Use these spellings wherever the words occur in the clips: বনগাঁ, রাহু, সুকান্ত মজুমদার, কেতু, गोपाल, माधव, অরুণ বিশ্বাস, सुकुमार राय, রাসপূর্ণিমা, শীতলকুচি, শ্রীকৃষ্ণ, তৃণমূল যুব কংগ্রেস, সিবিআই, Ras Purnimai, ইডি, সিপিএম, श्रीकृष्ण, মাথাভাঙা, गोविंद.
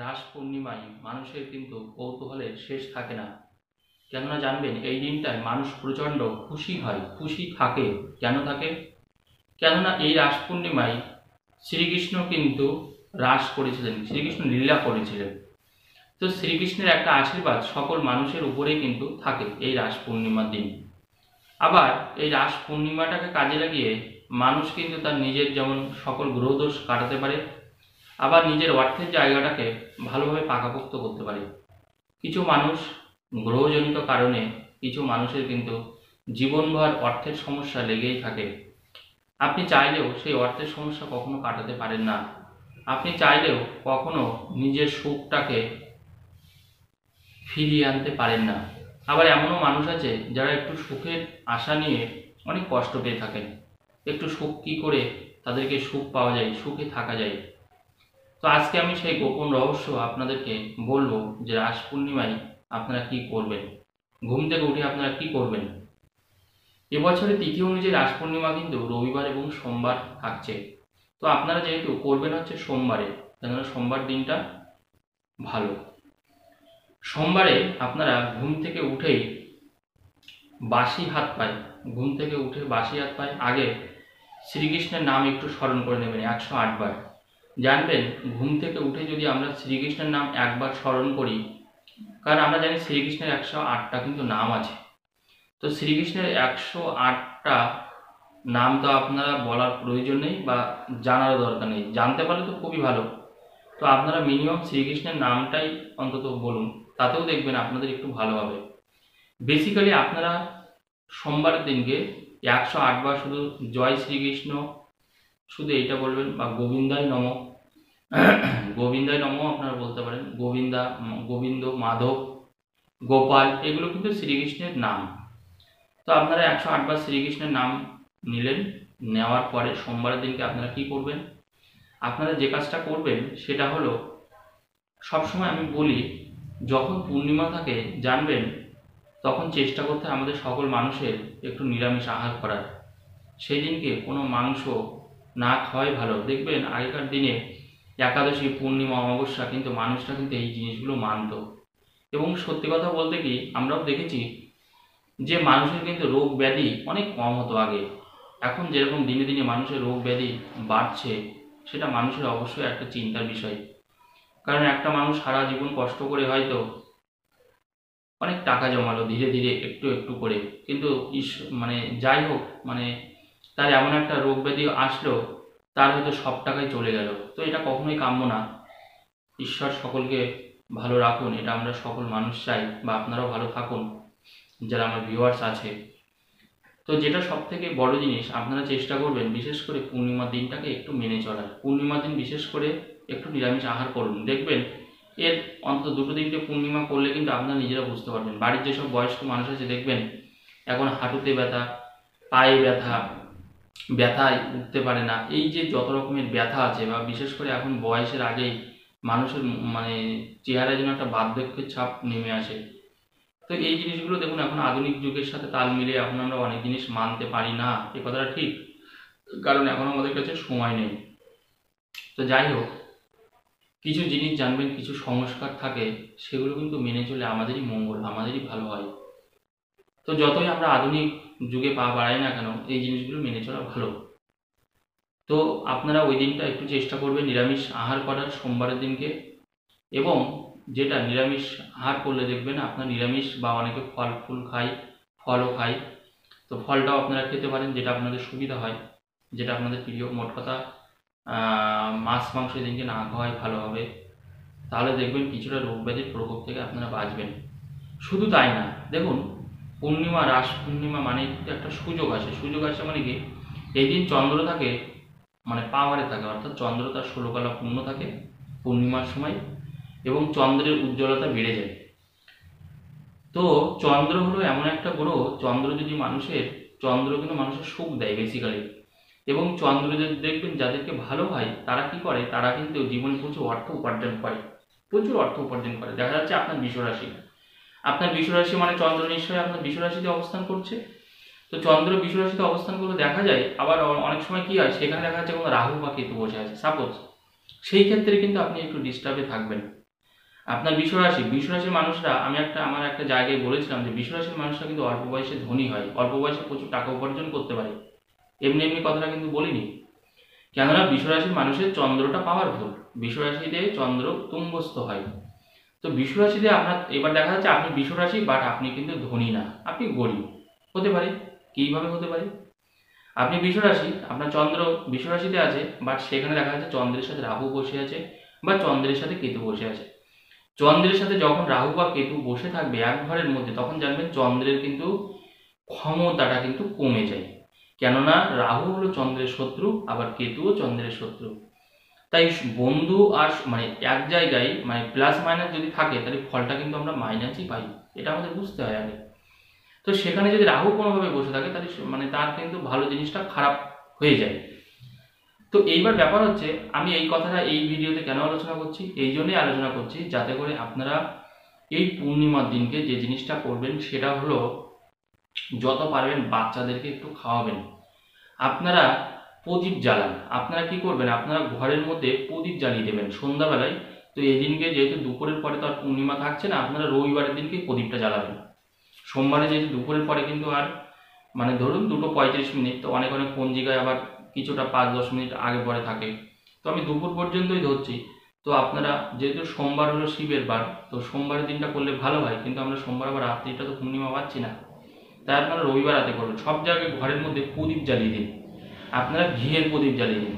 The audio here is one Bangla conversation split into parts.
रास पूर्णिमाय मानुषेर किन्तु कौतूहलेर शेष थाके ना। केनना जानबेन एई दिनटाय मानुष प्रचंड खुशी हय, खुशी थाके। केन थाके? केनना एई रास पूर्णिमाय श्रीकृष्ण किन्तु रास करेछिलेन, श्रीकृष्ण लीला करेछिलेन। तो श्रीकृष्णेर एकटा आशीर्वाद सकल मानुषेर उपरेई किन्तु थाके एई रास पूर्णिमार दिन। आबार एई रास पूर्णिमाटाके काजे लागिये मानुष किन्तु तार निजेर जेमन सकल ग्रहदोष काटाते पारे, आबार निजेर अर्थेर जायगाटाके भालोभाबे पाकापोक्त करते पारे। किछु मानुष ग्रहजनित कारणे, किछु मानुषेर किन्तु जीवनभर अर्थेर समस्या लेगेई थाके। आपनि चाइलेओ सेई अर्थेर समस्या कखनो काटाते पारेन ना। आपनि चाइलेओ कखनो निजेर सुखटाके फिरिये आनते पारेन ना। आबार एमनो मानुष आछे जारा एकटु सुखेर आशा निये अनेक कष्ट पेये थाकेन। एकटु सुख कि करे तादेरके सुख पाওয়া যায়, सुखे थाका যায়। तो आज के आमी सेई गोपन रहस्य आपनादेरके बोलबो जे रास पूर्णिमाय आपनारा कि करबेन, घुम थेके उठे आपनारा कि करबेन। এবছরে তৃতীয় অনুযায়ী রাস পূর্ণিমা কিন্তু রবিবার এবং সোমবার থাকছে। তো আপনারা যেহেতু করবেন হচ্ছে সোমবারে, কেননা সোমবার দিনটা ভালো। সোমবারে আপনারা ঘুম থেকে উঠেই বাসি হাত পায়, ঘুম থেকে উঠে বাসি হাত পায় আগে শ্রীকৃষ্ণের নাম একটু স্মরণ করে নেবেন 108 বার। জানবেন ঘুম থেকে উঠে যদি আমরা শ্রীকৃষ্ণের নাম একবার স্মরণ করি, কারণ আমরা জানি শ্রীকৃষ্ণের 108 টা কিন্তু নাম আছে। तो श्रीकृष्णर 108टा नाम तो आपनारा बोलार प्रयोजन नहीं बा जानार दरकार नहीं, जानते पारले तो खूबई भालो। तो आपनारा मिनिमाम श्रीकृष्णर नामटाई अंतत बोलुन, तातेओ देखबेन आपनादेर एकटु भालो होबे। बेसिकली आपनारा सोमवार दिनके 108 बार शुधु जय श्रीकृष्ण शुधु एटा बोलबेन बा गोविंदाय नमः आपनारा बोलते पारेन। गोविंदा, गोविंद, माधव, गोपाल एगुलो किन्तु श्रीकृष्णर नाम। तो आपनारा 108 बार श्रीकृष्णर नाम निलेन, नेওয়ার পরে सोमवार दिन के आपनारा कि करबेन, आपनारा जे काजटा करबेन सेटा हलो सब समय आमी बोली जखन पूर्णिमा थाके जानबेन तखन चेष्टा करते आमादेर सकल मानुषेर एकटु निरामिष आहार करार। सेई दिनके कोनो मांस ना खाওয়াই भालो। देखबेन आगेकार दिने एकादशी, पूर्णिमा, अमावस्या किन्तु मानुषरा किन्तु एई जिनिसगुलो मानतो। एबं सत्यि कथा बोलते कि आमराओ देखेछि जे मानुषेर किन्तु रोग व्याधि अनेक कम हतो आगे। एखन जेरकम दिने दिने मानुषेर रोग व्याधि बाड़छे सेटा मानुषेर अवश्यई एकटा चिंतार विषय। कारण एकटा मानुष सारा जीवन कष्ट करे हयतो अनेक टाका जमालो धीरे धीरे एकटु एकटु करे, किन्तु माने जाई होक माने तार एमन एकटा रोग व्याधि आसलो तार हयतो सब टाकाई चले गेल। तो एटा कखनोई काम्य ना। ईश्वर सकलके भालो राखुन, एटा आमरा सकल मानुष चाई बा आपनाराओ भालो थाकुन जरा आमार भिउयार्स आछे। तो जेटा सबथेके बड़ो जिनिस आपनारा चेष्टा करबेन विशेष करे पूर्णिमा दिनटाके एकटु मेने चलार। पूर्णिमा दिन विशेष करे एकटु निरामिष आहार करुन। देखबेन एर अंतत दुटो दिनके पूर्णिमा करले किन्तु आपनारा निजेरा बुझते पारबेन। बाड़िर जे सब बयस्क मानुष आछे देखबेन एखन हाटुते ब्यथा, पाये ब्यथा, ब्यथाय उठते पारे ना, एई जे जत रकमेर ब्यथा आछे बा विशेष करे एखन बयसेर आगेई मानुषेर माने चेहाराय जेन एकटा बार्धक्येर छाप नेमे आसे। तो ये जिनिसगुलो देखुन एखन आधुनिक जुगेर साथे ताल मिलिये एखन आमरा अनेक जिनिस मानते पारि ना, एई कथाटा ठीक, कारण एखन आमादेर काछे समय नेई। तो जाई होक किछु जिनिस जानबेन, किछु संस्कार थाके सेगुलो किन्तु मेने चले आमादेरই मंगल, आमादेरই भालो हय। तो যতই আমরা আধুনিক যুগে পা বাড়াই না কেন এই জিনিসগুলো মেনে চলা ভালো। তো আপনারা ওই দিনটা একটু চেষ্টা করবেন নিরামিষ আহার করার সোমবারের দিনকে, এবং যেটা নিরামিষ আহার করলে দেখবেন আপনারা নিরামিষ বা অনেকে ফল ফুল খায়, ফলও খায়। তো ফলটাও আপনারা খেতে পারেন যেটা আপনাদের সুবিধা হয়, যেটা আপনাদের প্রিয়। মোট কথা মাছ মাংস দিনকে না খাওয়াই ভালো হবে, তাহলে দেখবেন কিছুটা রোগ ব্যাধির প্রকোপ থেকে আপনারা বাঁচবেন। শুধু তাই না, দেখুন পূর্ণিমা, রাস পূর্ণিমা মানে একটা সুযোগ আসে। সুযোগ আসে মানে কি, এই দিন চন্দ্র থাকে মানে পাওয়ারে থাকে, অর্থাৎ চন্দ্র তার ষোলকলা পূর্ণ থাকে পূর্ণিমার সময়, এবং চন্দ্রের উজ্জ্বলতা বেড়ে যায়। তো চন্দ্র হলো এমন একটা গ্রহ, চন্দ্র যদি মানুষের, চন্দ্র কিন্তু মানুষের সুখ দেয় বেসিক্যালি। এবং চন্দ্র যদি দেখবেন যাদেরকে ভালো হয় তারা কি করে, তারা কিন্তু জীবনে প্রচুর অর্থ উপার্জন করে, প্রচুর অর্থ উপার্জন করে। দেখা যাচ্ছে আপনার বৃষরাশি, আপনার বৃষরাশি মানে চন্দ্র নিশ্চয়ই আপনার বৃষরাশিতে অবস্থান করছে। তো চন্দ্র বৃষরাশিতে অবস্থান করলে দেখা যায় আবার অনেক সময় কি হয়, সেখানে দেখা যাচ্ছে কোনো রাহু বা কেতু বসে আছে সাপোজ, সেই ক্ষেত্রে কিন্তু আপনি একটু ডিস্টার্বে থাকবেন। আপনার বৃষ রাশির মানুষরা আমি আমার একটা জায়গায় বলেছিলাম যে বৃষ রাশির মানুষরা কিন্তু অল্প বয়সে ধনী হয়, অল্প বয়সে প্রচুর টাকা উপার্জন করতে পারে। এমনি এমনি কথাটা কিন্তু বলিনি, কেননা বৃষ রাশির মানুষের চন্দ্রটা পাওয়ারফুল, বৃষ রাশিতে চন্দ্র তুঙ্গস্থ হয়। তো বৃষ রাশিতে আপনার এবার দেখা যাচ্ছে আপনি বৃষ রাশি, বাট আপনি কিন্তু ধনী না, আপনি গরিব হতে পারে। কীভাবে হতে পারে? আপনি বৃষ রাশি, আপনার চন্দ্র বৃষ রাশিতে আছে, বাট সেখানে দেখা যাচ্ছে চন্দ্রের সাথে রাহু বসে আছে বা চন্দ্রের সাথে কেতু বসে আছে। চন্দ্রের সাথে যখন রাহু বা কেতু বসে থাকবে এক ঘরের মধ্যে, তখন জানবেন চন্দ্রের কিন্তু ক্ষমতাটা কিন্তু কমে যায়, কেননা রাহু হলো চন্দ্রের শত্রু, আবার কেতুও চন্দ্রের শত্রু। তাই বন্ধু আর মানে এক জায়গায় মানে প্লাস মাইনাস যদি থাকে তাহলে ফলটা কিন্তু আমরা মাইনাসই পাই, এটা আমাদের বুঝতে হয় আগে। তো সেখানে যদি রাহু কোনোভাবে বসে থাকে তাহলে মানে তার কিন্তু ভালো জিনিসটা খারাপ হয়ে যায়। তো এইবার ব্যাপার হচ্ছে, আমি এই কথাটা এই ভিডিওতে কেন আলোচনা করছি, এই জন্যই আলোচনা করছি যাতে করে আপনারা এই পূর্ণিমার দিনকে যে জিনিসটা করবেন সেটা হলো যত পারবেন বাচ্চাদেরকে একটু খাওয়াবেন। আপনারা প্রদীপ জ্বালান, আপনারা কি করবেন, আপনারা ঘরের মধ্যে প্রদীপ জ্বালিয়ে দেবেন সন্ধ্যাবেলায়। তো এই দিনকে যেহেতু দুপুরের পরে তো আর পূর্ণিমা থাকছে না, আপনারা রবিবারের দিনকে প্রদীপটা জ্বালাবেন। সোমবারে যেহেতু দুপুরের পরে কিন্তু আর মানে ধরুন 2:35, তো অনেক অনেক পঞ্জিকায় আবার কিছুটা 5-10 মিনিট আগে পরে থাকে, তো আমি দুপুর পর্যন্তই ধরছি। তো আপনারা যেহেতু সোমবার হলো শিবের বার, তো সোমবারের দিনটা করলে ভালো হয়, কিন্তু আমরা সোমবার আবার রাত্রিটা তো পূর্ণিমা পাচ্ছি না, তাই আপনারা রবিবার রাতে করবেন। সব জায়গায় ঘরের মধ্যে প্রদীপ জ্বালিয়ে দিন, আপনারা ঘিয়ের প্রদীপ জ্বালিয়ে দিন,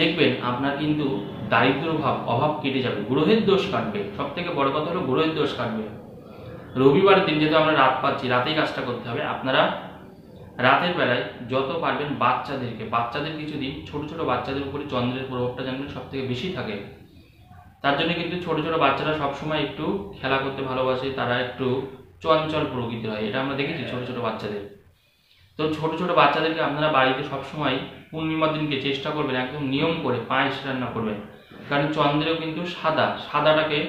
দেখবেন আপনার কিন্তু দারিদ্র ভাব অভাব কেটে যাবে, গ্রহের দোষ কাটবে। সব থেকে বড় কথা হলো গ্রহের দোষ কাটবে। রবিবারের দিন যেহেতু আমরা রাত পাচ্ছি, রাতেই কাজটা করতে হবে। আপনারা রাতের বেলায় যত পারবেন বাচ্চাদের কিছু দিন, ছোট বাচ্চাদের উপরে চন্দ্রের প্রভাবটা জানবেন সব থেকে বেশি থাকে, তার জন্য কিন্তু ছোট বাচ্চারা সবসময় একটু খেলা করতে ভালোবাসে, তারা একটু চঞ্চল প্রকৃতির হয়, এটা আমরা দেখেছি ছোট বাচ্চাদের। তো ছোট বাচ্চাদেরকে আপনারা বাড়িতে সবসময় পূর্ণিমার দিনকে চেষ্টা করবেন একদম নিয়ম করে পায়েস রান্না করবেন, কারণ চন্দ্রেও কিন্তু সাদাটাকে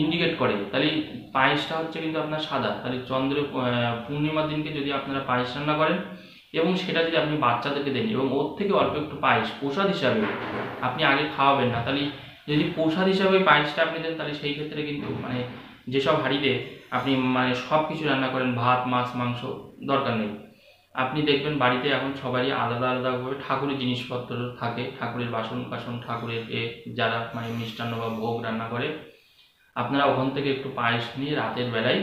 ইন্ডিকেট করে, তাহলে পায়েসটা হচ্ছে কিন্তু আপনার সাদা। তাহলে চন্দ্র পূর্ণিমার দিনকে যদি আপনারা পায়েস রান্না করেন এবং সেটা যদি আপনি বাচ্চাদেরকে দেন এবং ওর থেকে অল্প একটু পায়েস প্রসাদ হিসাবে আপনি আগে খাওয়াবেন না, তাহলে যদি প্রসাদ হিসাবে পায়েসটা আপনি দেন তাহলে সেই ক্ষেত্রে কিন্তু মানে যেসব হাঁড়িতে আপনি মানে সব কিছু রান্না করেন, ভাত মাছ মাংস দরকার নেই। আপনি দেখবেন বাড়িতে এখন সবারই আলাদা আলাদাভাবে ঠাকুরের জিনিসপত্র থাকে, ঠাকুরের বাসন কাসন, ঠাকুরের যারা মানে মিষ্টান্ন বা ভোগ রান্না করে, আপনারা ওখান থেকে একটু পায়েস নিয়ে রাতের বেলায়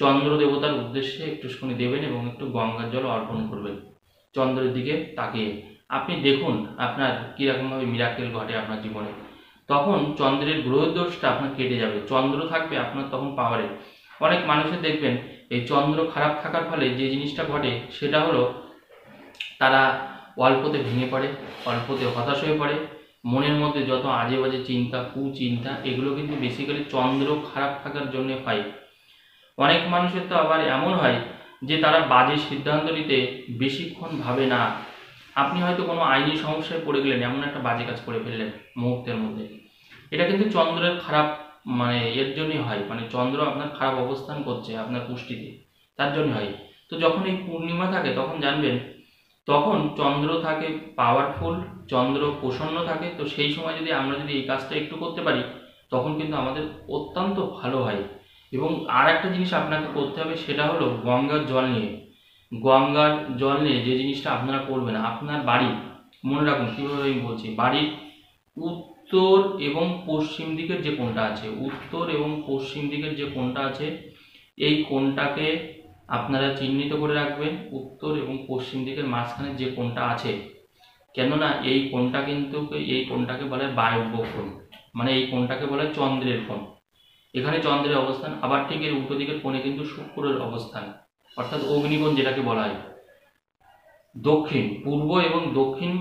চন্দ্র দেবতার উদ্দেশ্যে একটুখানি দেবেন এবং একটু গঙ্গার জল অর্পণ করবেন চন্দ্রের দিকে তাকিয়ে। আপনি দেখুন আপনার কীরকমভাবে মিরাকেল ঘটে আপনার জীবনে। তখন চন্দ্রের গ্রহদোষটা আপনার কেটে যাবে, চন্দ্র থাকবে আপনার তখন পাওয়ারে। অনেক মানুষের দেখবেন এই চন্দ্র খারাপ থাকার ফলে যে জিনিসটা ঘটে সেটা হলো তারা অল্পতে ভেঙে পড়ে, অল্পতে হতাশ হয়ে পড়ে, মনের মধ্যে যত আজে বাজে চিন্তা কুচিন্তা এগুলো কিন্তু বেসিক্যালি চন্দ্র খারাপ থাকার জন্য হয়। অনেক মানুষের তো আবার এমন হয় যে তারা বাজে সিদ্ধান্ত নিতে বেশিক্ষণ ভাবে না। আপনি হয়তো কোনো আইনি সমস্যায় পড়ে গেলেন, এমন একটা বাজে কাজ করে ফেললেন মুহূর্তের মধ্যে, এটা কিন্তু চন্দ্রের খারাপ মানে এর জন্যই হয়, মানে চন্দ্র আপনার খারাপ অবস্থান করছে আপনার পুষ্টিতে, তার জন্য হয়। তো যখন এই পূর্ণিমা থাকে তখন জানবেন, তখন চন্দ্র থাকে পাওয়ারফুল, চন্দ্র প্রসন্ন থাকে। তো সেই সময় যদি আমরা যদি এই কাজটা একটু করতে পারি তখন কিন্তু আমাদের অত্যন্ত ভালো হয়। এবং আর একটা জিনিস আপনাকে করতে হবে, সেটা হলো গঙ্গার জল নিয়ে যে জিনিসটা আপনারা করবেন, আপনার বাড়ি মনে রাখুন কীভাবে আমি বলছি, বাড়ির উত্তর এবং পশ্চিম দিকের যে কোণটা আছে, উত্তর এবং পশ্চিম দিকের যে কোণটা আছে এই কোণটাকে আপনারা চিহ্নিত করে রাখবেন, উত্তর এবং পশ্চিম দিকের মাঝখানে যে কোণটা আছে, কেননা এই কোণটা কিন্তু এই কোণটাকে বলে বায়ব্য কোণ, মানে এই কোণটাকে বলে চন্দ্রের কোণ, এখানে চন্দ্রের অবস্থান। আবার ঠিক এর উল্টো দিকের কোণে কিন্তু শুক্রের অবস্থান, অর্থাৎ অগ্নিকোণ যেটাকে বলা হয়। দক্ষিণ পূর্ব এবং দক্ষিণ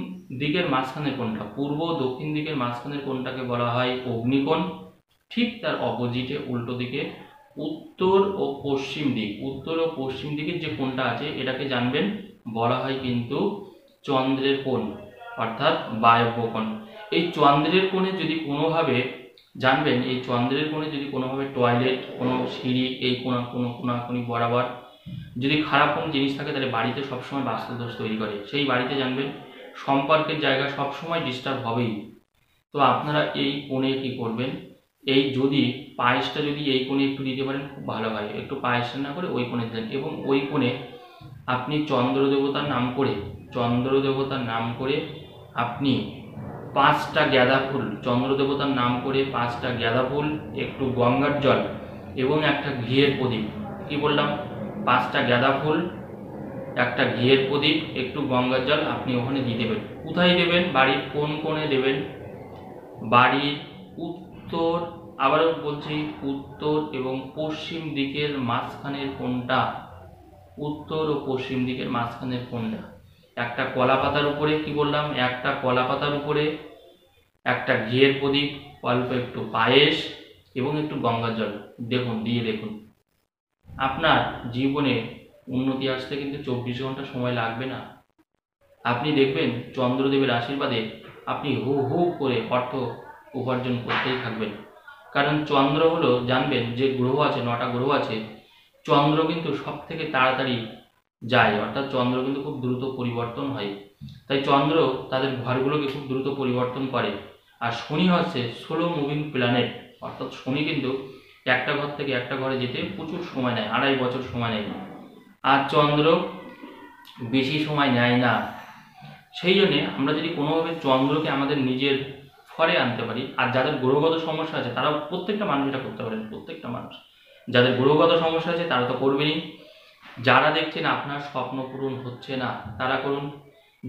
দিকের মাঝখানের কোণটা, পূর্ব দক্ষিণ দিকের মাঝখানের কোণটাকে বলা হয় অগ্নিকোণ। ঠিক তার অপোজিটে উল্টো দিকে উত্তর ও পশ্চিম দিকের যে কোণটা আছে এটাকে জানবেন বলা হয় কিন্তু চন্দ্রের কোণ, অর্থাৎ বায়ব্য কোণ। এই চন্দ্রের কোণে যদি কোনোভাবে জানবেন, এই চন্দ্রের কোণে যদি কোনোভাবে টয়লেট, কোনো সিঁড়ি, এই কোনাকুনি বরাবর যদি খারাপ কোনো জিনিস থাকে তাহলে বাড়িতে সবসময় বাস্তুদোষ তৈরি করে। সেই বাড়িতে জানবেন সম্পর্কের জায়গা সবসময় ডিস্টার্ব হবেই। তো আপনারা এই কোণে কি করবেন, যদি পায়েসটা যদি এই কোণে একটু দিতে পারেন খুব ভালো হয়। একটু পায়েসটা না করে ওই কোণে দেন, এবং ওই কোণে আপনি চন্দ্রদেবতার নাম করে আপনি 5টা গাঁদা ফুল, চন্দ্রদেবতার নাম করে 5টা গাঁদা ফুল, একটু গঙ্গার জল এবং একটা ঘিয়ের প্রদীপ। কি বললাম? 5টা গাঁদা ফুল, একটা ঘিয়ের প্রদীপ, একটু গঙ্গার জল আপনি ওখানে দিয়ে দেবেন। কোথায় দেবেন? বাড়ির কোন কোণে দেবেন? বাড়ির উত্তর, আবারও বলছি, উত্তর এবং পশ্চিম দিকের মাঝখানের কোণটা, উত্তর ও পশ্চিম দিকের মাঝখানের কোণটা। একটা কলা পাতার উপরে, কি বললাম? একটা কলা পাতার উপরে একটা ঘিয়ের প্রদীপ, অল্প একটু পায়েস এবং একটু গঙ্গার জল দেখুন, দিয়ে দেখুন। আপনার জীবনে উন্নতি আসতে কিন্তু 24 ঘন্টা সময় লাগবে না। আপনি দেখবেন চন্দ্রদেবের আশীর্বাদে আপনি হু হু করে অর্থ উপার্জন করতেই থাকবেন। কারণ চন্দ্র হলো, জানবেন যে গ্রহ আছে, 9টা গ্রহ আছে, চন্দ্র কিন্তু সব থেকে তাড়াতাড়ি যায়, অর্থাৎ চন্দ্র কিন্তু খুব দ্রুত পরিবর্তন হয়। তাই চন্দ্র তাদের ঘরগুলোকে খুব দ্রুত পরিবর্তন করে। আর শনি হচ্ছে স্লো মুভিং প্ল্যানেট, অর্থাৎ শনি কিন্তু একটা ঘর থেকে একটা ঘরে যেতে প্রচুর সময় নেয়, 2.5 বছর সময় নেয়, আর চন্দ্র বেশি সময় নেয় না। সেই জন্যে আমরা যদি কোনোভাবে চন্দ্রকে আমাদের নিজের ঘরে আনতে পারি, আর যাদের গ্রহগত সমস্যা আছে তারা প্রত্যেকটা মানুষ এটা করতে পারেন। প্রত্যেকটা মানুষ যাদের গ্রহগত সমস্যা আছে তারা তো করবেনই। যারা দেখছেন আপনার স্বপ্ন পূরণ হচ্ছে না, তারা করুন।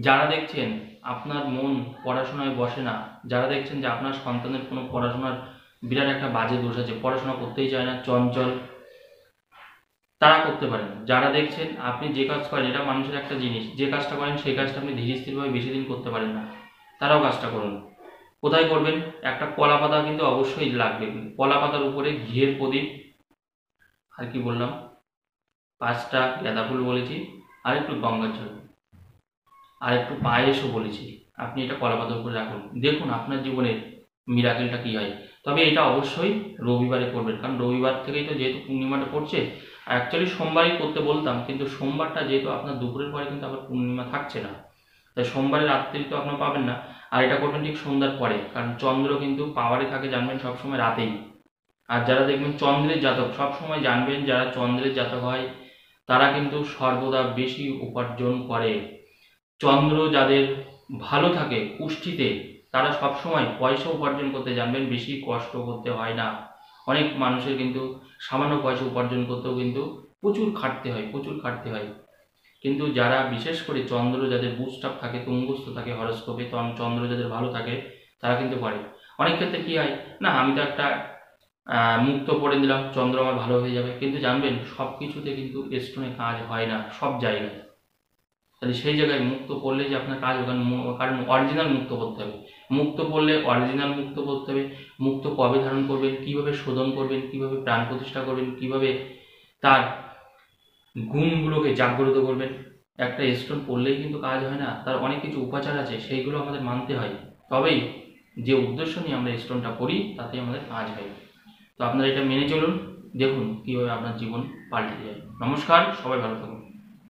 যারা দেখছেন আপনার মন পড়াশোনায় বসে না, যারা দেখছেন যে আপনার সন্তানের কোনো পড়াশোনার বিরাট একটা বাজে দোষ আছে, পড়াশোনা করতেই চায় না, চঞ্চল, তারা করতে পারেন। যারা দেখছেন আপনি যে কাজ করেন, এটা মানুষের একটা জিনিস, যে কাজটা করেন সেই কাজটা আপনি ধীরে স্থিরভাবে বেশি দিন করতে পারেন না, তারাও কাজটা করুন। কোথায় করবেন? একটা কলা পাতা কিন্তু অবশ্যই লাগবে, কলা পাতার উপরে ঘিয়ের প্রদীপ, আর কি বললাম, 5টা গাঁদা ফুল বলেছি, আর একটু গঙ্গার জল, আর একটু পায়েসও বলেছি। আপনি এটা কলা পাতার উপরে রাখুন, দেখুন আপনার জীবনের মিরাকেলটা কী হয়। তবে এটা অবশ্যই রবিবারে করবেন, কারণ রবিবার থেকেই তো, যেহেতু পূর্ণিমাটা পড়ছে, আর অ্যাকচুয়ালি সোমবারই করতে বলতাম, কিন্তু সোমবারটা যেহেতু আপনার দুপুরের পরে কিন্তু আবার পূর্ণিমা থাকছে না, তাই সোমবারে রাত্রি তো আপনার পাবেন না। আর এটা করবেন ঠিক সন্ধ্যার পরে, কারণ চন্দ্র কিন্তু পাওয়ারে থাকে, জানবেন সবসময় রাতেই। আর যারা দেখবেন চন্দ্রের জাতক, সবসময় জানবেন যারা চন্দ্রের জাতক হয় তারা কিন্তু সর্বদা বেশি উপার্জন করে। চন্দ্র যাদের ভালো থাকে কুষ্ঠিতে, তারা সবসময় পয়সা উপার্জন করতে জানবেন, বেশি কষ্ট করতে হয় না। অনেক মানুষের কিন্তু সামান্য পয়সা উপার্জন করতেও কিন্তু প্রচুর খাটতে হয়। কিন্তু যারা বিশেষ করে চন্দ্র যাদের বুস্টাপ থাকে, তুঙ্গস্থ থাকে হরস্কোপে, তখন চন্দ্র যাদের ভালো থাকে তারা কিন্তু করে। অনেক ক্ষেত্রে কী হয় না, আমি তো একটা মুক্ত পড়ে দিলাম, চন্দ্র আমার ভালো হয়ে যাবে, কিন্তু জানবেন সব কিছুতে কিন্তু স্টোনে কাজ হয় না সব জায়গায়। তাহলে সেই জায়গায় মুক্ত পড়লে যে আপনার কাজ, ওখানে কারণ অরিজিনাল মুক্ত করতে হবে, মুক্ত পড়লে অরিজিনাল মুক্ত করতে হবে। মুক্ত কবে ধারণ করবেন, কীভাবে শোধন করবেন, কীভাবে প্রাণ প্রতিষ্ঠা করবেন, কীভাবে তার গুণগুলোকে জাগ্রত করবেন। একটা স্টোন পড়লেই কিন্তু কাজ হয় না, তার অনেক কিছু উপাচার আছে, সেইগুলো আমাদের মানতে হয়, তবেই যে উদ্দেশ্য নিয়ে আমরা স্টোনটা পড়ি তাতে আমাদের কাজ হয়। তো আপনারা এটা মেনে চলুন, দেখুন কীভাবে আপনার জীবন পাল্টে যায়। নমস্কার, সবাই ভালো থাকুন।